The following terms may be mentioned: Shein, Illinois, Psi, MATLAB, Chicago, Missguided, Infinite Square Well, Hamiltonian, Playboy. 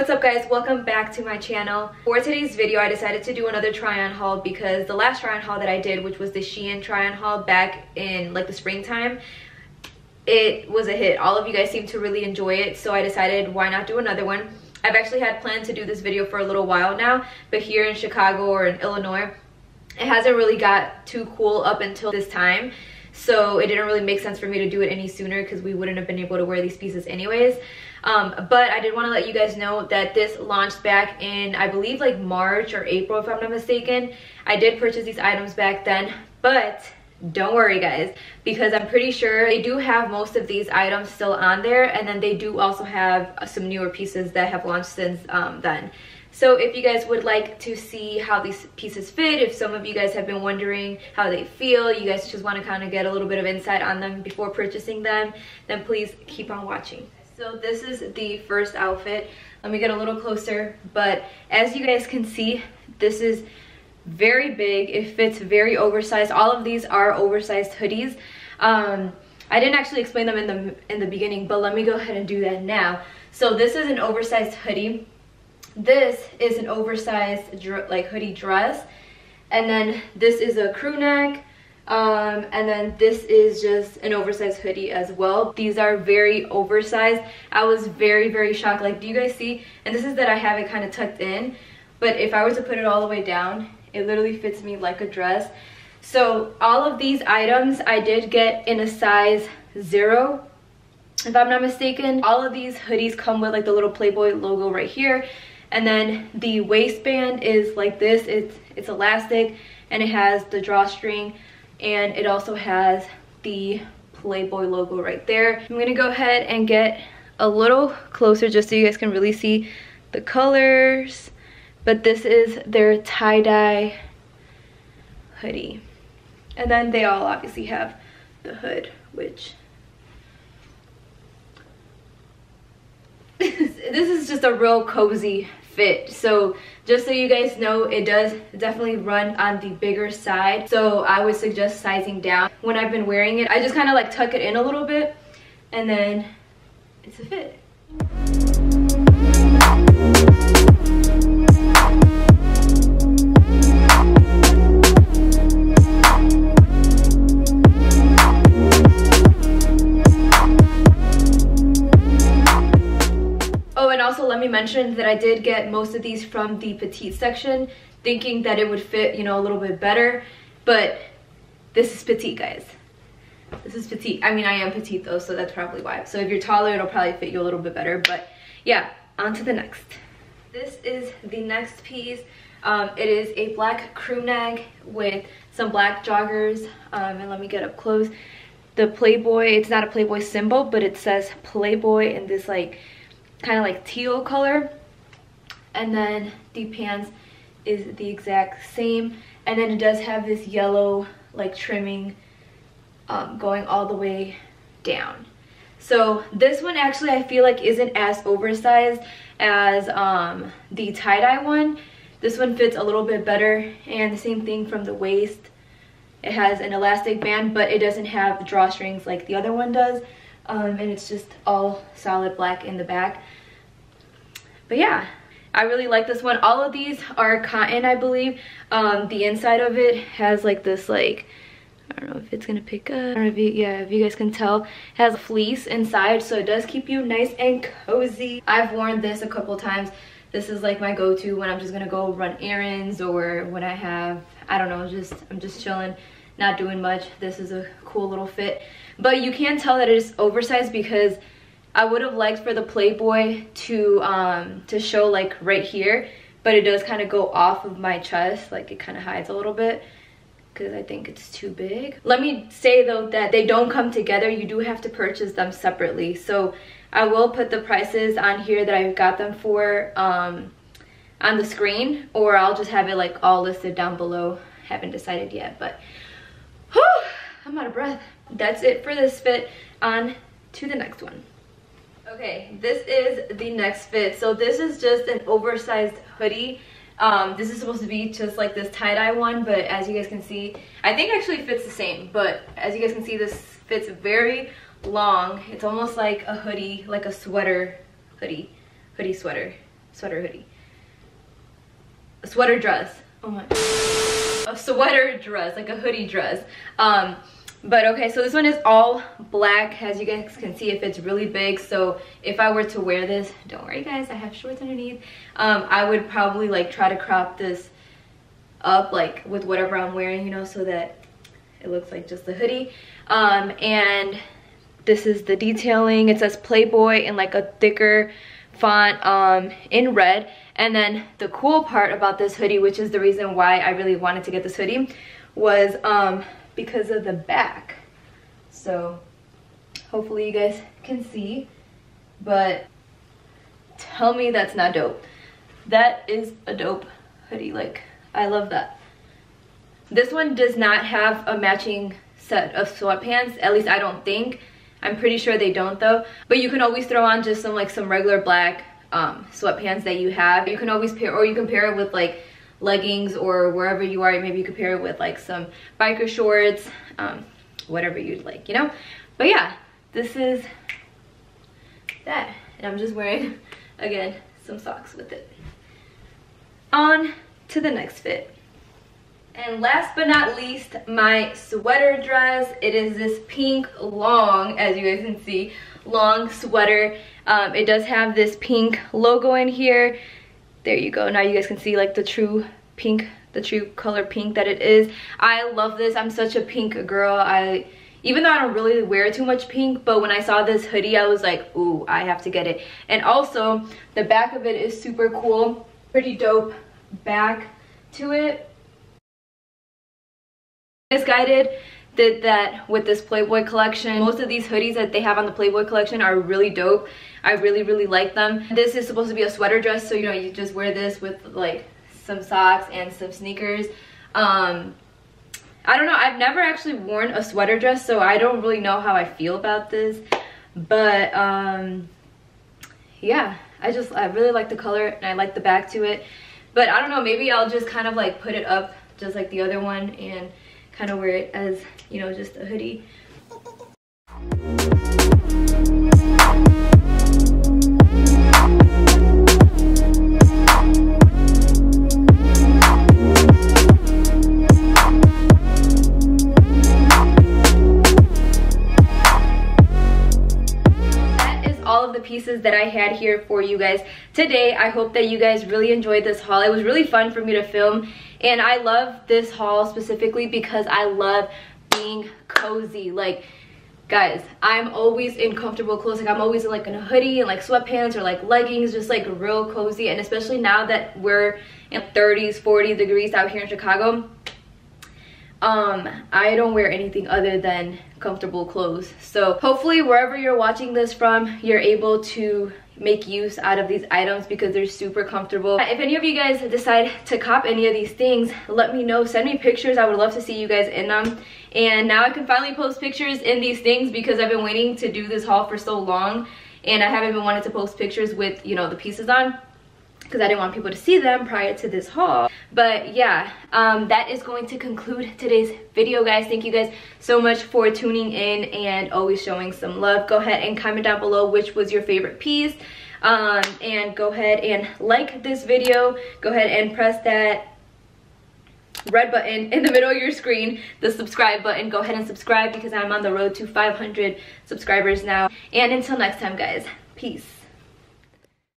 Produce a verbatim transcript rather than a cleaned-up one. What's up guys, welcome back to my channel. For today's video I decided to do another try on haul because the last try on haul that I did, which was the Shein try on haul back in like the springtime, it was a hit. All of you guys seemed to really enjoy it, so I decided why not do another one. I've actually had planned to do this video for a little while now, but here in Chicago or in Illinois it hasn't really got too cool up until this time, so it didn't really make sense for me to do it any sooner because we wouldn't have been able to wear these pieces anyways. Um, but I did want to let you guys know that this launched back in, I believe, like March or April if I'm not mistaken. I did purchase these items back then, but don't worry guys, because I'm pretty sure they do have most of these items still on there, and then they do also have some newer pieces that have launched since um, then. So if you guys would like to see how these pieces fit, if some of you guys have been wondering how they feel, you guys just want to kind of get a little bit of insight on them before purchasing them, then please keep on watching. So this is the first outfit. Let me get a little closer, but as you guys can see, this is very big. It fits very oversized. All of these are oversized hoodies. Um, I didn't actually explain them in the, in the beginning, but let me go ahead and do that now. So this is an oversized hoodie. This is an oversized like hoodie dress, and then this is a crew neck, um, and then this is just an oversized hoodie as well. These are very oversized. I was very very shocked. Like, do you guys see? And this is that I have it kind of tucked in, but if I were to put it all the way down, it literally fits me like a dress. So all of these items I did get in a size zero if I'm not mistaken. All of these hoodies come with like the little Playboy logo right here. And then the waistband is like this. It's it's elastic and it has the drawstring, and it also has the Playboy logo right there. I'm gonna go ahead and get a little closer just so you guys can really see the colors. But this is their tie-dye hoodie. And then they all obviously have the hood, which this is just a real cozy fit. So just so you guys know, it does definitely run on the bigger side, so I would suggest sizing down. When I've been wearing it, I just kind of like tuck it in a little bit, and then it's a fit. Let me mention that I did get most of these from the petite section, thinking that it would fit, you know, a little bit better, but this is petite guys. This is petite. I mean, I am petite though, so that's probably why. So if you're taller, it'll probably fit you a little bit better, but yeah, on to the next. This is the next piece. Um, it is a black crew neck with some black joggers, um, and let me get up close. The Playboy, it's not a Playboy symbol, but it says Playboy in this like kind of like teal color, and then the pants is the exact same, and then it does have this yellow like trimming um, going all the way down. So this one actually I feel like isn't as oversized as um, the tie-dye one. This one fits a little bit better, and the same thing from the waist. It has an elastic band, but it doesn't have drawstrings like the other one does. Um, and it's just all solid black in the back. But yeah, I really like this one. All of these are cotton, I believe. Um, the inside of it has like this, like, I don't know if it's gonna pick up. I don't know if you, yeah, if you guys can tell, it has fleece inside, so it does keep you nice and cozy. I've worn this a couple times. This is like my go-to when I'm just gonna go run errands, or when I have, I don't know, just I'm just chilling, not doing much. This is a cool little fit, but you can tell that it is oversized because I would have liked for the Playboy to um to show like right here, but it does kind of go off of my chest, like it kind of hides a little bit because I think it's too big. Let me say though that they don't come together. You do have to purchase them separately, so I will put the prices on here that I've got them for um on the screen, or I'll just have it like all listed down below. Haven't decided yet, but whew, I'm out of breath. That's it for this fit. On to the next one. Okay, this is the next fit. So this is just an oversized hoodie. Um, this is supposed to be just like this tie-dye one, but as you guys can see, I think actually fits the same, but as you guys can see, this fits very long. It's almost like a hoodie, like a sweater hoodie, hoodie sweater, sweater hoodie. A sweater dress. Oh my. A sweater dress, like a hoodie dress. Um, but okay, so this one is all black, as you guys can see. If it's really big, so if I were to wear this, don't worry guys, I have shorts underneath. Um, I would probably like try to crop this up like with whatever I'm wearing, you know, so that it looks like just the hoodie. Um, and this is the detailing. It says Playboy in like a thicker font um, in red. And then the cool part about this hoodie, which is the reason why I really wanted to get this hoodie, was um, because of the back. So hopefully you guys can see, but tell me that's not dope. That is a dope hoodie. Like, I love that. This one does not have a matching set of sweatpants, at least I don't think. I'm pretty sure they don't though, but you can always throw on just some like some regular black um sweatpants that you have. You can always pair, or you can pair it with like leggings, or wherever you are, maybe you could pair it with like some biker shorts, um whatever you'd like, you know. But yeah, this is that, and I'm just wearing again some socks with it. On to the next fit. And last but not least, my sweater dress. It is this pink long, as you guys can see, long sweater. Um, it does have this pink logo in here. There you go. Now you guys can see like the true pink, the true color pink that it is. I love this. I'm such a pink girl. I, even though I don't really wear too much pink, but when I saw this hoodie, I was like, ooh, I have to get it. And also, the back of it is super cool. Pretty dope back to it. Missguided did that with this Playboy collection. Most of these hoodies that they have on the Playboy collection are really dope. I really, really like them. This is supposed to be a sweater dress, so you know, you just wear this with like some socks and some sneakers. Um, I don't know, I've never actually worn a sweater dress, so I don't really know how I feel about this. But um, yeah, I just, I really like the color and I like the back to it. But I don't know, maybe I'll just kind of like put it up just like the other one and kind of wear it as, you know, just a hoodie. Pieces that I had here for you guys today. I hope that you guys really enjoyed this haul. It was really fun for me to film, and I love this haul specifically because I love being cozy. Like guys, I'm always in comfortable clothes. Like I'm always in like in a hoodie and like sweatpants or like leggings, just like real cozy. And especially now that we're in thirties, forty degrees out here in Chicago, um I don't wear anything other than comfortable clothes. So hopefully wherever you're watching this from, you're able to make use out of these items because they're super comfortable. If any of you guys decide to cop any of these things, let me know. Send me pictures. I would love to see you guys in them. And now I can finally post pictures in these things because I've been waiting to do this haul for so long, and I haven't been wanting to post pictures with, you know, the pieces on, because I didn't want people to see them prior to this haul. But yeah, um, that is going to conclude today's video, guys. Thank you guys so much for tuning in and always showing some love. Go ahead and comment down below which was your favorite piece. Um, and go ahead and like this video. Go ahead and press that red button in the middle of your screen, the subscribe button. Go ahead and subscribe because I'm on the road to five hundred subscribers now. And until next time, guys, peace.